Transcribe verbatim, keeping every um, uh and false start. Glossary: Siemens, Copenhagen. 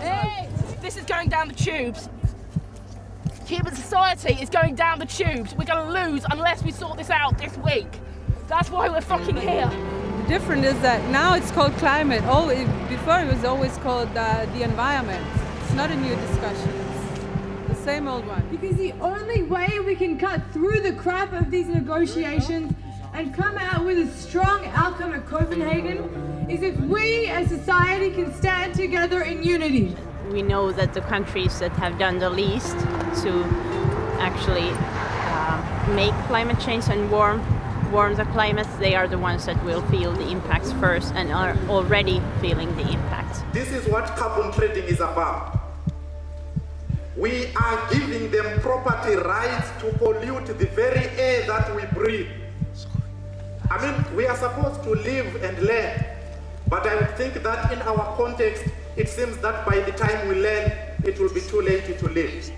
Hey, this is going down the tubes. Human society is going down the tubes. We're going to lose unless we sort this out this week. That's why we're fucking here. The difference is that now it's called climate. Oh, it, before it was always called uh, the environment. It's not a new discussion. It's the same old one. Because the only way we can cut through the crap of these negotiations and come out with a strong outcome at Copenhagen is if we as society can stand together in unity. We know that the countries that have done the least to actually uh, make climate change and warm warm the climate, they are the ones that will feel the impacts first and are already feeling the impacts. This is what carbon trading is about. We are giving them property rights to pollute the very air that we breathe. I mean, we are supposed to live and learn, but I think that in our context, it seems that by the time we learn, it will be too late to live.